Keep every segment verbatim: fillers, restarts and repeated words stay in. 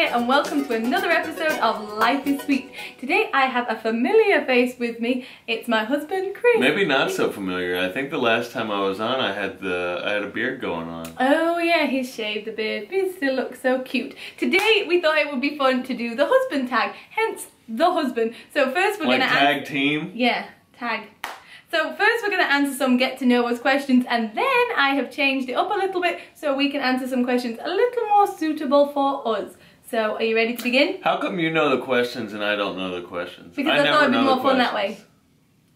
here and welcome to another episode of Life is Sweet. Today I have a familiar face with me. It's my husband, Chris. Maybe not so familiar. I think the last time I was on I had the I had a beard going on. Oh yeah, he shaved the beard, but he still looks so cute. Today we thought it would be fun to do the husband tag, hence the husband. So first we're like gonna tag team? Yeah, tag. So first we're going to answer some get to know us questions, and then I have changed it up a little bit so we can answer some questions a little more suitable for us. So are you ready to begin? How come you know the questions and I don't know the questions? Because I, I thought it would be more fun that way.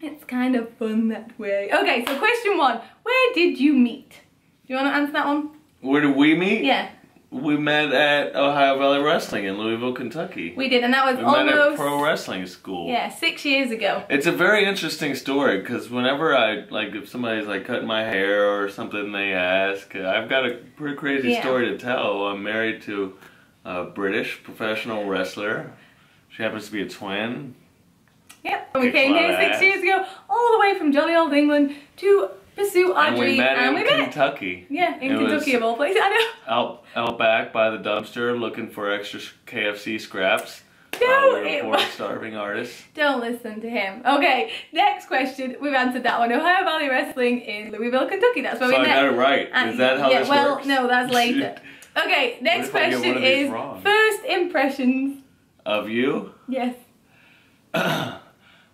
It's kind of fun that way. Okay, so question one. Where did you meet? Do you want to answer that one? Where did we meet? Yeah. We met at Ohio Valley Wrestling in Louisville, Kentucky. We did, and that was we almost... met at pro wrestling school. Yeah, six years ago. It's a very interesting story, because whenever I, like, if somebody's, like, cutting my hair or something, they ask. I've got a pretty crazy yeah. story to tell. I'm married to a British professional wrestler. She happens to be a twin. Yep, and we came here six ass. years ago, all the way from jolly old England to... pursue our and dream, we met and in we Kentucky. Met. Yeah, in it Kentucky of all places. I know. Out, out back by the dumpster, looking for extra K F C scraps. No, uh, we were poor starving artists. Don't listen to him. Okay, next question. We've answered that one. Ohio Valley Wrestling in Louisville, Kentucky. That's where so we I met. So I got it right. And is that how yeah, this well, works? Well, no, that's later. Okay, next question is wrong? First impressions of you. Yes.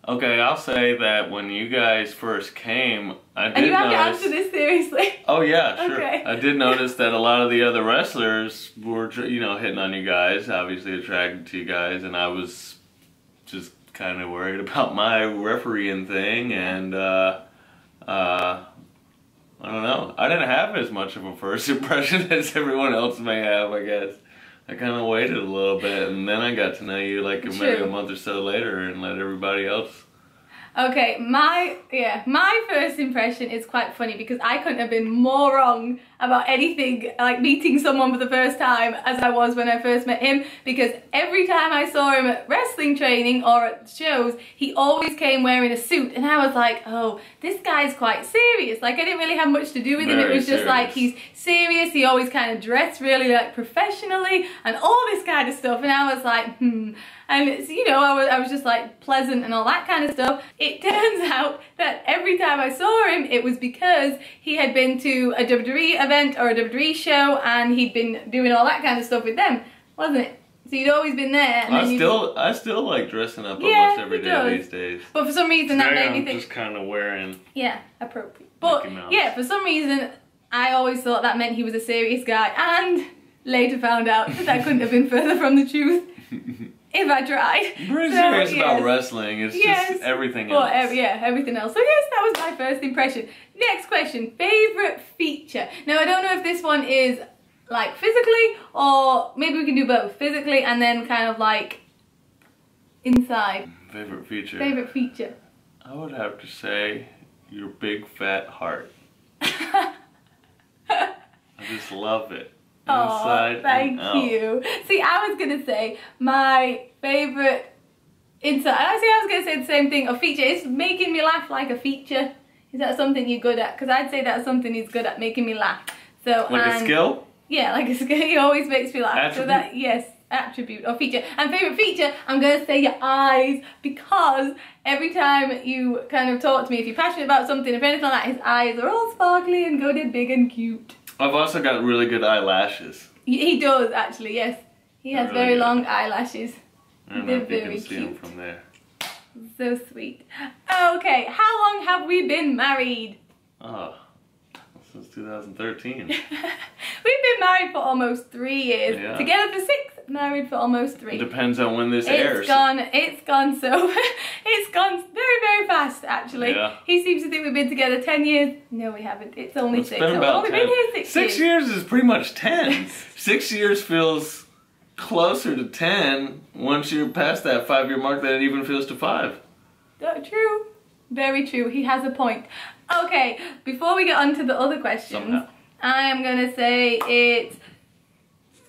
Okay, I'll say that when you guys first came, I did notice... And you have notice, to answer this seriously. Oh yeah, sure. Okay. I did notice that a lot of the other wrestlers were, you know, hitting on you guys, obviously attracted to you guys, and I was just kind of worried about my refereeing thing, and, uh, uh, I don't know. I didn't have as much of a first impression as everyone else may have, I guess. I kind of waited a little bit, and then I got to know you like True. maybe a month or so later, and let everybody else. Okay, my yeah, my first impression is quite funny because I couldn't have been more wrong about anything like meeting someone for the first time as I was when I first met him, because every time I saw him at wrestling training or at shows, he always came wearing a suit, and I was like, oh, this guy's quite serious. Like, I didn't really have much to do with him. Very it was serious. Just like, he's serious, he always kind of dressed really like professionally and all this kind of stuff, and I was like, hmm. And it's, you know, I was, I was just like pleasant and all that kind of stuff. It turns out that every time I saw him, it was because he had been to a W W E event or a W W E show, and he'd been doing all that kind of stuff with them, wasn't it? So you'd always been there. And I then still, I still like dressing up yeah, almost every day does. these days. But for some reason, Today that made I'm me think. Just kind of wearing. Yeah, appropriate. But yeah, for some reason, I always thought that meant he was a serious guy, and later found out that that couldn't have been further from the truth. If I tried. Pretty so, serious yes. about wrestling. It's yes. just everything well, else. Ev yeah, everything else. So yes, that was my first impression. Next question. Favourite feature. Now, I don't know if this one is like physically, or maybe we can do both. Physically and then kind of like inside. Favourite feature. Favourite feature. I would have to say your big fat heart. I just love it. Oh, thank you. See, I was going to say my favourite inside. I see, I was going to say the same thing. A feature. It's making me laugh like a feature. Is that something you're good at? Because I'd say that's something he's good at, making me laugh. So Like and, a skill? Yeah, like a skill. He always makes me laugh. Attribute? So that, yes, attribute or feature. And favourite feature, I'm going to say your eyes, because every time you kind of talk to me, if you're passionate about something, if anything like that, his eyes are all sparkly and good and big and cute. I've also got really good eyelashes. He does, actually, yes. He has really very good. long eyelashes. I don't They're know if very you can see cute. Them from there. So sweet. Okay, how long have we been married? Oh, since two thousand thirteen. We've been married for almost three years. Yeah. Together for six, married for almost three. It depends on when this it's airs. Gone, it's gone so... it's gone very, very fast, actually. Yeah. He seems to think we've been together ten years. No, we haven't. It's only it's six. Been about so, well, ten. We've been here six, six years. Six years is pretty much ten. Six years feels closer to ten. Once you're past that five-year mark, then it even feels to five. Oh, true. Very true. He has a point. Okay, before we get on to the other questions, Somehow. I am going to say it's...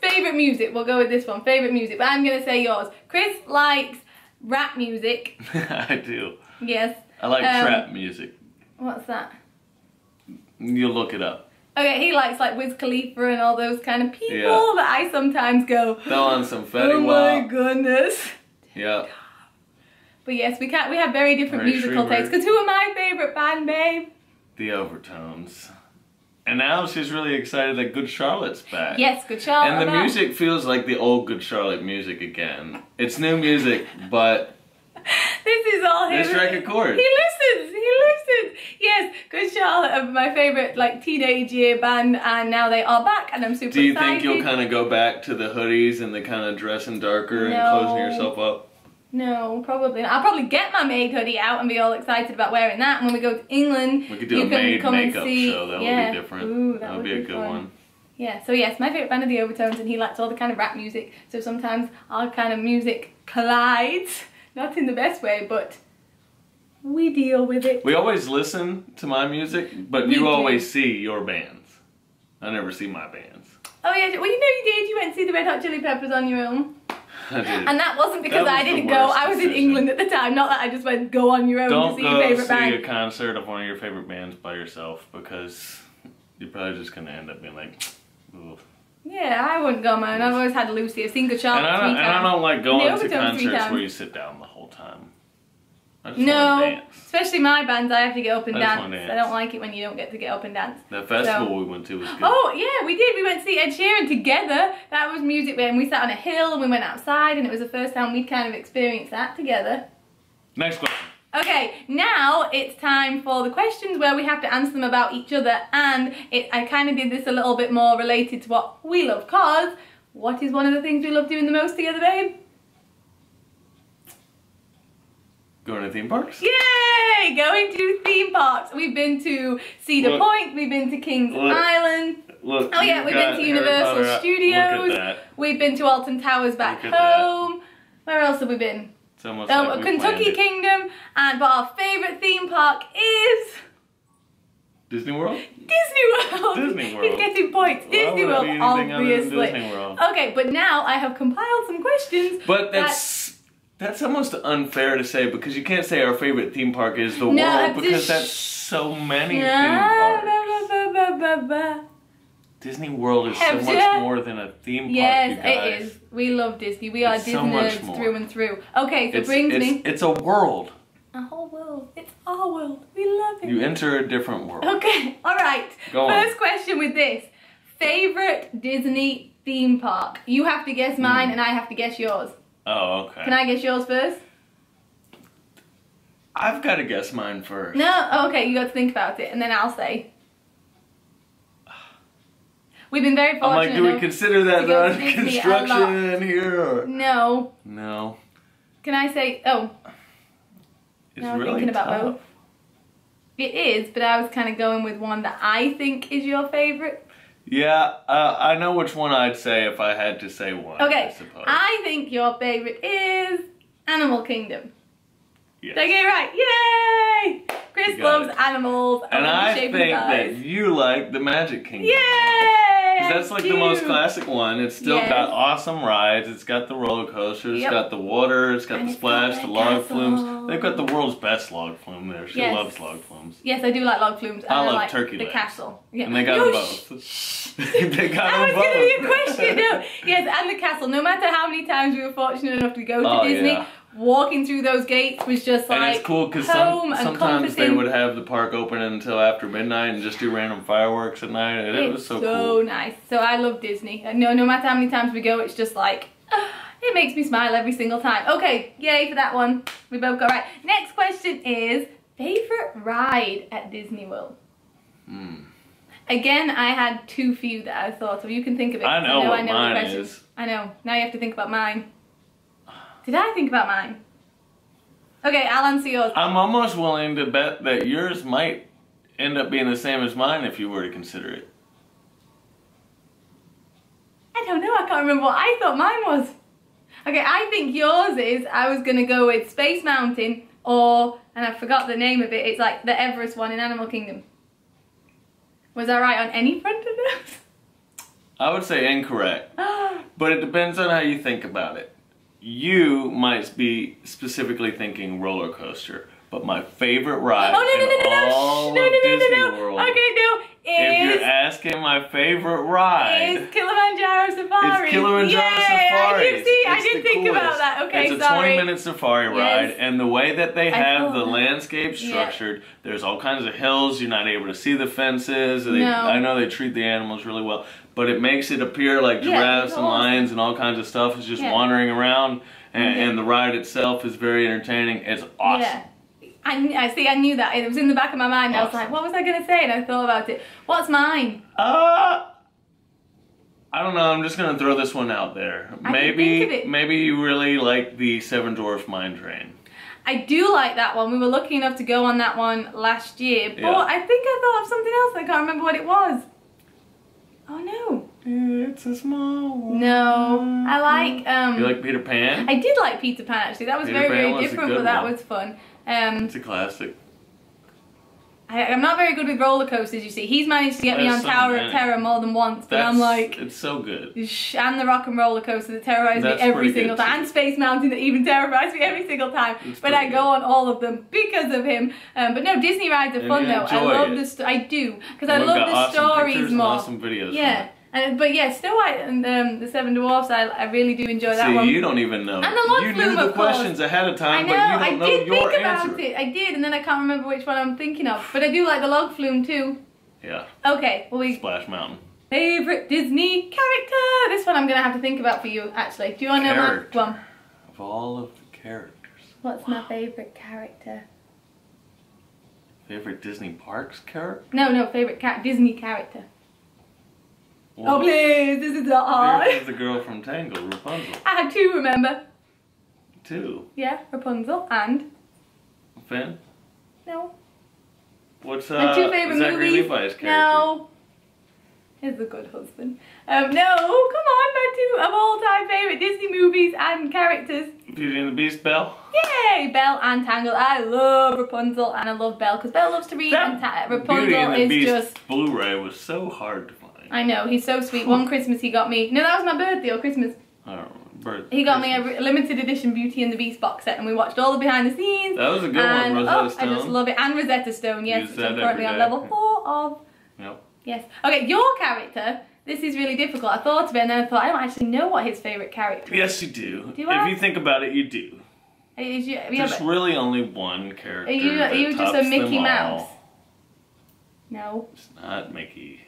Favourite music. We'll go with this one. Favourite music. But I'm going to say yours. Chris likes rap music. I do. Yes. I like um, trap music. What's that? You'll look it up. Okay, he likes like Wiz Khalifa and all those kind of people yeah. that I sometimes go, they'll on some Fetty Wap. Oh my goodness. Yeah. But yes, we can't. We have very different very musical tastes. Because who are my favorite band, babe? The Overtones. And now she's really excited that Good Charlotte's back. Yes, Good Charlotte. And the back. music feels like the old Good Charlotte music again. It's new music, but this is all him. This record chord. He listens. He listens. Yes, Good Charlotte are my favorite like teenage year band, and now they are back, and I'm super excited. Do you excited. think you'll kind of go back to the hoodies and the kind of dressing darker no. and closing yourself up? No, probably not. I'll probably get my maid hoodie out and be all excited about wearing that. And when we go to England, we could do you a maid come makeup see... show. That yeah. would be different. Ooh, that, that would be, be a good fun. one. Yeah. So yes, my favorite band are the Overtones, and he likes all the kind of rap music. So sometimes our kind of music collides, not in the best way, but we deal with it. We always listen to my music, but we you do. always see your bands. I never see my bands. Oh yeah. Well, you know you did. You went to see the Red Hot Chili Peppers on your own. And that wasn't because that was I didn't go. I was decision. in England at the time. Not that I just went go on your own Don't to see go your favorite see band. see a concert of one of your favorite bands by yourself, because you're probably just gonna end up being like, ugh. Yeah, I wouldn't go on my own. I've always had Lucy. I've seen Good Charlotte three times. And I don't like going to concerts where you sit down the whole time. I just no, want to dance. Especially my bands, I have to get up and I dance. dance. I don't like it when you don't get to get up and dance. That festival so. we went to was good. Oh yeah, we did. We went to see Ed Sheeran together. That was music, and we sat on a hill and we went outside, and it was the first time we kind of experienced that together. Next question. Okay, now it's time for the questions where we have to answer them about each other, and it, I kind of did this a little bit more related to what we love, cause what is one of the things we love doing the most together, babe? Going to theme parks? Yay! Going to theme parks. We've been to Cedar look, Point. We've been to Kings look, Island. Look, oh yeah, we've been to Universal Studios. We've been to Alton Towers back home. That. Where else have we been? It's almost um, like Kentucky Kingdom. And but our favorite theme park is Disney World. Disney World. Disney World. He's getting points. Disney World, obviously. Disney World. Okay, but now I have compiled some questions. But that's. That That's almost unfair to say, because you can't say our favorite theme park is the no, world, because that's so many theme parks. Bah, bah, bah, bah, bah. Disney World is so much more than a theme park, yes, you guys. Yes, it is. We love Disney. We are Disney so through and through. Okay, so it brings it's, me... It's a world. A whole world. It's our world. We love it. You enter a different world. Okay, all right. Go on. First question with this. Favorite Disney theme park? You have to guess mine, mm. and I have to guess yours. Oh, okay. Can I guess yours first? I've got to guess mine first. No? Oh, okay, you got to think about it, and then I'll say. We've been very fortunate. I'm like, do we consider that the construction in here? Or? No. No. Can I say, oh. It's now I'm really thinking about tough. both. It is, but I was kind of going with one that I think is your favorite. Yeah, uh, I know which one I'd say if I had to say one. Okay, I suppose. I think your favorite is Animal Kingdom. Yes. Did I get it right? Yay! Chris loves it. animals. And I think that you like the Magic Kingdom. Yay! Because that's like the most classic one. It's still yes. got awesome rides. It's got the roller coaster. It's yep. got the water. It's got and the splash, the log flumes. They've got the world's best log flume there. She yes. loves log flumes. Yes, I do like log flumes. I, I love like turkey legs. The castle. Yeah. And they got them both. They got that them both. That was going to be a question. No. Yes, and the castle. No matter how many times we were fortunate enough to go to oh, Disney, yeah. walking through those gates was just like and it's cool because some, sometimes they would have the park open until after midnight and just do random fireworks at night, and it was so, so cool. nice. So I love Disney. No, no matter how many times we go, it's just like uh, it makes me smile every single time. Okay, yay for that one. We both got right. Next question is favorite ride at Disney World. Hmm. Again, I had too few that I thought of. You can think of it. I know, I know what I know mine is. I know. Now you have to think about mine. Did I think about mine? Okay, I'll answer yours. I'm almost willing to bet that yours might end up being the same as mine if you were to consider it. I don't know. I can't remember what I thought mine was. Okay, I think yours is, I was going to go with Space Mountain or, and I forgot the name of it, it's like the Everest one in Animal Kingdom. Was I right on any front of those? I would say incorrect. But it depends on how you think about it. You might be specifically thinking roller coaster, but my favorite ride. Oh no no no no no! No no no no no! Okay, no, If you're asking my favorite ride, it's Kilimanjaro Safari. It's Kilimanjaro Yay, Safari. I did, see, I did think coolest. about that. Okay, it's a sorry. twenty minute safari ride, yes. and the way that they have the that. landscape structured, yeah. there's all kinds of hills. You're not able to see the fences. They, no. I know they treat the animals really well, but it makes it appear like giraffes yeah, and lions and all kinds of stuff is just yeah. wandering around, and, okay. and the ride itself is very entertaining. It's awesome. Yeah. I, I see, I knew that. It was in the back of my mind. Awesome. I was like, what was I going to say? And I thought about it. What's mine? Uh, I don't know. I'm just going to throw this one out there. I maybe, maybe you really like the Seven Dwarfs Mine Train. I do like that one. We were lucky enough to go on that one last year. But yeah. I think I thought of something else. I can't remember what it was. Oh, no. It's a small one. No. I like... Um, you like Peter Pan? I did like Peter Pan, actually. That was Peter very, Pan very was different, but one. that was fun. Um, it's a classic. I, I'm not very good with roller coasters, you see. He's managed to get There's me on Tower of Terror more than once, but I'm like... It's so good. And the Rock and Roller Coaster that terrorizes That's me every single time. Too. And Space Mountain that even terrorizes me every single time. It's but I go good. on all of them because of him. Um, but no, Disney rides are and fun, though. I love the sto I do. Because I love the awesome stories more. Awesome videos yeah. And, but yeah, Snow White and um, the Seven Dwarfs, I, I really do enjoy that See, one. See, you don't even know. And the Lord you knew the questions ahead of time, I know, but you don't I did know your think answer. about it. I did, and then I can't remember which one I'm thinking of. But I do like the Log Flume too. Yeah. Okay, well we... Splash Mountain. Favorite Disney character! This one I'm going to have to think about for you, actually. Do you want to know my one? Of all of the characters. What's wow. my favorite character? Favorite Disney Parks character? No, no, favorite ca Disney character. Well, oh please, this is not hard. This is the girl from Tangled, Rapunzel. I had two, remember? Two? Yeah, Rapunzel and... Finn? No. What's uh, My two favorite Zachary movies? Levi's character? No. He's a good husband. Um, no, come on, my two of all-time favourite Disney movies and characters. Beauty and the Beast, Belle. Yay, Belle and Tangled. I love Rapunzel and I love Belle because Belle loves to read that and ta Rapunzel Beauty and the is Beast just... Blu-ray was so hard to find. I know, he's so sweet. One Christmas he got me... No, that was my birthday or Christmas. I don't know. Birthday. He got Christmas. me a limited edition Beauty and the Beast box set and we watched all the behind the scenes. That was a good and, one, Rosetta oh, Stone. I just love it. And Rosetta Stone, yes, which I'm currently on level four of. Yep. Yes. Okay, your character... This is really difficult. I thought of it and then I thought, I don't actually know what his favourite character is. Yes, you do. Do I? If you think about it, you do. Is you, yeah, There's really only one character Are you, are you just a Mickey Mouse? All. No. It's not Mickey.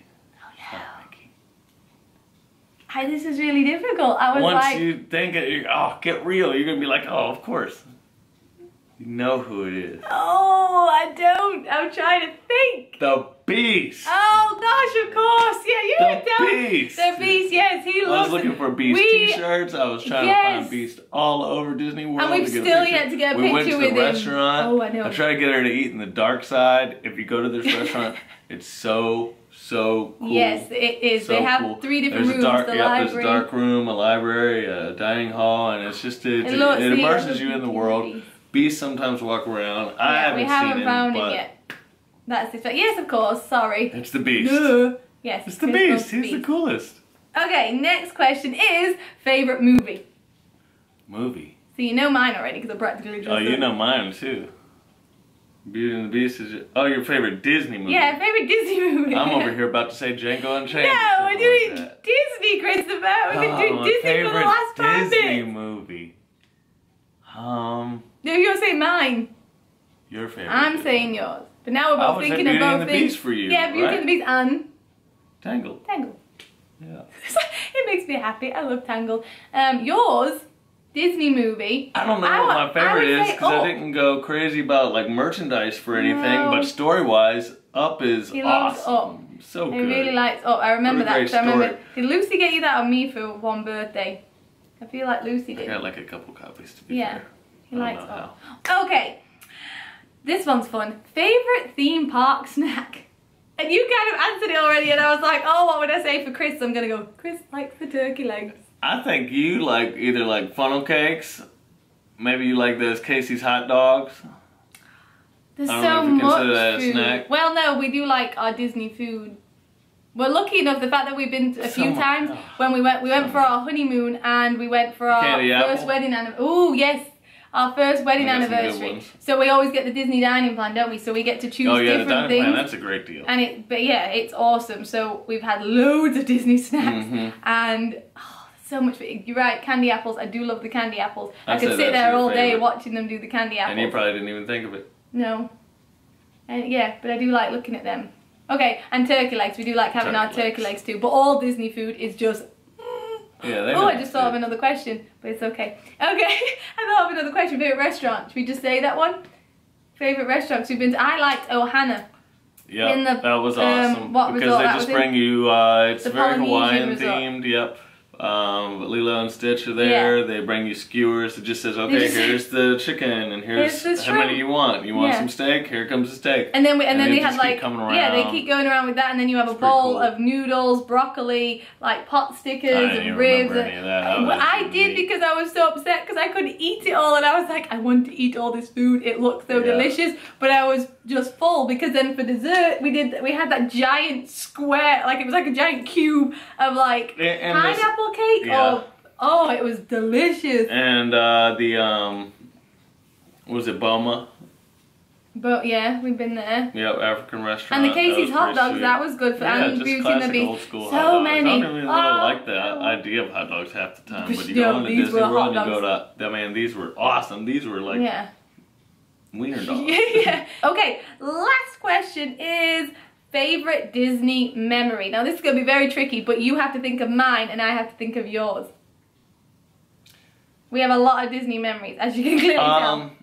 I, this is really difficult. I was Once like... Once you think it, you're, oh, get real. You're going to be like, oh, of course. You know who it is. Oh, I don't. I'm trying to think. The Beast. Oh, gosh, of course. Yeah, you were down. The Beast. The Beast, yes. He loves I was looking it. for Beast we, t-shirts. I was trying yes. to find Beast all over Disney World. And we've still yet to get a picture with him. We went to the restaurant. Him. Oh, I know. I tried to get her to eat in the dark side. If you go to this restaurant, it's so... So cool. Yes, it is. So they have cool. three different there's rooms. A dark, the yep, library. There's a dark room, a library, a dining hall, and it's just it, it, it, it immerses you in the world. Beasts sometimes walk around. I yeah, haven't, we haven't seen found him, it yet. That's it. Yes, of course. Sorry. It's the Beast. No. Yes, it's the Beast. He's beast. the coolest. Okay, next question is favorite movie. Movie. So you know mine already because I practically just. Oh, you know mine too. Beauty and the Beast is your, oh, your favorite Disney movie. Yeah, favorite Disney movie. I'm over here about to say Django Unchained. No, we're doing like Disney, Christopher. We've been oh, doing Disney for the last five Disney minutes. Disney movie. Um. No, you're saying mine. Your favorite. I'm movie. saying yours. But now we're both thinking of both things. Beauty and the Beast for you. Yeah, Beauty right? and the Beast and Tangled. Tangled. Yeah. It makes me happy. I love Tangled. Um, yours. Disney movie. I don't know I, what my favorite is because I didn't go crazy about like merchandise for anything, no. but story-wise, Up is he loves awesome. Up. So good. He really likes Up. I remember that. I remember. Did Lucy get you that on me for one birthday? I feel like Lucy did. I got like a couple copies to be yeah. fair. He I likes Up. How. Okay, this one's fun. Favorite theme park snack. And you kind of answered it already, and I was like, oh, what would I say for Chris? So I'm gonna go. Chris likes the turkey legs. I think you like either like funnel cakes, maybe you like those Casey's hot dogs. There's I don't so know if you much that food. A snack. Well, no, we do like our Disney food. We're lucky enough the fact that we've been a few so times much. when we went. We went so for much. our honeymoon and we went for our Candy first apple. wedding. And oh yes, our first wedding anniversary. So we always get the Disney dining plan, don't we? So we get to choose oh, yeah, different the dining things. Plan, that's a great deal. And it, but yeah, it's awesome. So we've had loads of Disney snacks mm-hmm. and oh, so much. You're right, candy apples. I do love the candy apples. I'd I could sit there all favorite. day watching them do the candy apples. And you probably didn't even think of it. No. And yeah, but I do like looking at them. Okay, and turkey legs. We do like having turkey our turkey legs. legs too. But all Disney food is just. Yeah, they oh, I just thought of another question, but it's okay. Okay, I thought of another question. Favorite restaurant? Should we just say that one? Favorite restaurants we've been to? I liked Ohana. Yeah, in the, that was awesome. Um, what because resort? they that just bring you. Uh, it's very Hawaiian resort. themed. Yep. Um, but Lilo and Stitch are there. Yeah. They bring you skewers. It just says, okay, here's the chicken, and here's, here's how many you want. You want yeah. some steak? Here comes the steak. And then we, and, and then they, they had like yeah, they keep going around with that, and then you have it's a bowl cool. of noodles, broccoli, like pot stickers, and ribs. And, any of that. I, well, I did because I was so upset because I couldn't eat it all, and I was like, I want to eat all this food. It looks so yeah. delicious, but I was just full because then for dessert we did we had that giant square, like it was like a giant cube of like and pineapple. Cake yeah. oh, oh it was delicious. And uh the um was it Boma? But yeah, we've been there. Yeah, African restaurant. And the Casey's hot dogs, sweet. that was good for yeah, and Beauty and the Beast. So hot many. I don't really oh. like the idea of hot dogs half the time. But you no, go into Disney World and you go to I mean these were awesome. These were like yeah. wiener dogs. yeah. Okay, last question is favorite Disney memory. Now this is going to be very tricky, but you have to think of mine and I have to think of yours. We have a lot of Disney memories, as you can clearly um, tell.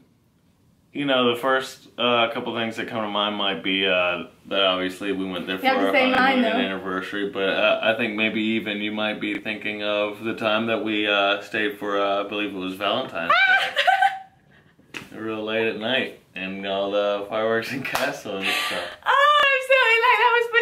You know, the first uh, couple things that come to mind might be uh, that obviously we went there for our honeymoon and anniversary, but uh, I think maybe even you might be thinking of the time that we uh, stayed for, uh, I believe it was Valentine's Day. Real late at night and all the fireworks and castle and stuff.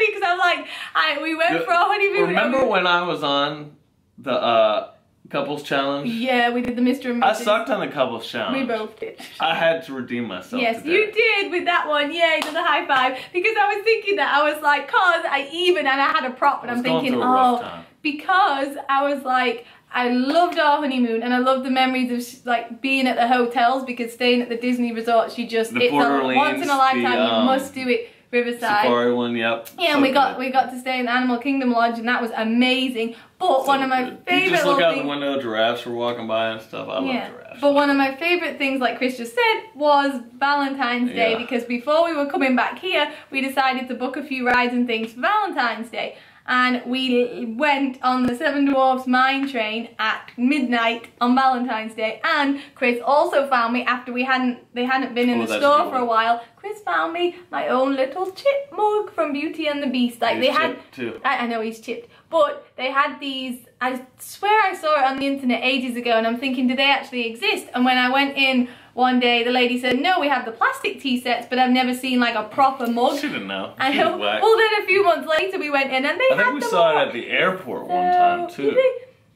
Because I'm like, I we went for our honeymoon. Remember when I was on the uh, couples challenge? Yeah, we did the Mister and Missus I sucked on the couples challenge. We both did. I had to redeem myself. Yes, today. you did with that one. Yeah, you did the high five. Because I was thinking that I was like, cause I even and I had a prop, and I'm thinking, oh, because I was like. I loved our honeymoon, and I loved the memories of like being at the hotels, because staying at the Disney resorts, you just the it's a, once in a lifetime. The, um, you must do it. Riverside. Safari one, yep. Yeah, and so we got good. we got to stay in the Animal Kingdom Lodge, and that was amazing. But so one of my good. favorite you just look out things, the window, giraffes were walking by and stuff. I yeah. love giraffes. But one of my favorite things, like Chris just said, was Valentine's Day, yeah. because before we were coming back here, we decided to book a few rides and things for Valentine's Day. And we went on the Seven Dwarfs Mine Train at midnight on Valentine's Day. And Chris also found me after we hadn't they hadn't been in oh, the store cool. for a while. Chris found me my own little chipmug from Beauty and the Beast. Like he's they had, too. I, I know he's chipped, but they had these. I swear I saw it on the internet ages ago, and I'm thinking, do they actually exist? And when I went in. One day the lady said, no, we have the plastic tea sets, but I've never seen like a proper mug. She didn't know. She I know. Well, then a few months later we went in and they I had I think we the saw mug. it at the airport so, one time too.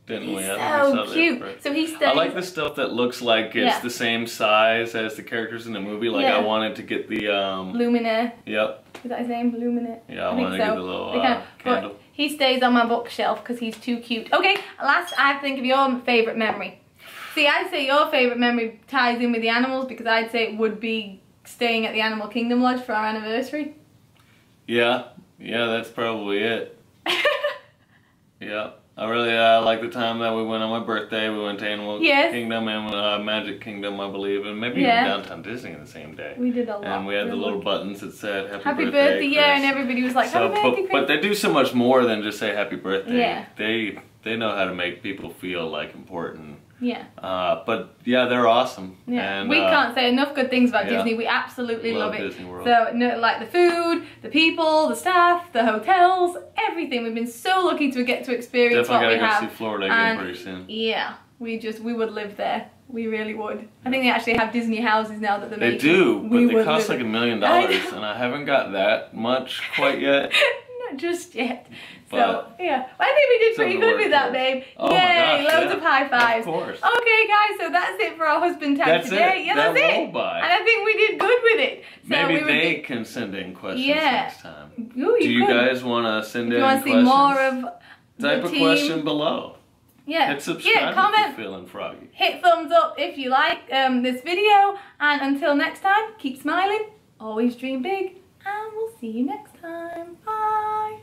Didn't he's we? I think so we saw cute. That so he's I like the stuff that looks like it's yeah. the same size as the characters in the movie. Like yeah. I wanted to get the... Um, Luminaire. Yep. Is that his name? Luminaire? Yeah, I, I wanted so. to get the little uh, kind of, candle. He stays on my bookshelf because he's too cute. Okay, last I think of your favourite memory. See, I'd say your favourite memory ties in with the animals, because I'd say it would be staying at the Animal Kingdom Lodge for our anniversary. Yeah, yeah, that's probably it. yeah, I really uh, like the time that we went on my birthday. We went to Animal yes. Kingdom and uh, Magic Kingdom, I believe, and maybe yeah. even Downtown Disney on the same day. We did a lot. And we had the little luck. buttons that said Happy, happy Birthday, birthday yeah, and everybody was like, so, Happy Birthday, Chris. But they do so much more than just say Happy Birthday. Yeah. They, they know how to make people feel like important. Yeah. Uh, but yeah, they're awesome. Yeah. And, we uh, can't say enough good things about yeah. Disney. We absolutely love, love it. Disney World. So no, like the food, the people, the staff, the hotels, everything. We've been so lucky to get to experience Definitely what we have. Definitely gotta go see Florida again and pretty soon. Yeah, we just we would live there. We really would. Yeah. I think they actually have Disney houses now that they're they making. They do, but we they cost like a million dollars, and I haven't got that much quite yet. Not just yet. But so, yeah, I think we did pretty good with that, babe. Oh Yay, my gosh, loads yeah. of high fives. Of course. Okay, guys, so that's it for our husband tag that's today. It. Yeah, that that's it. Buy. And I think we did good with it. So Maybe we they did... can send in questions yeah. next time. Ooh, you Do you could. guys want to send if in questions? You want to see more of the type team. a question below. Yeah. And subscribe yeah, comment, if you're feeling froggy. Hit thumbs up if you like um, this video. And until next time, keep smiling, always dream big, and we'll see you next time. Bye.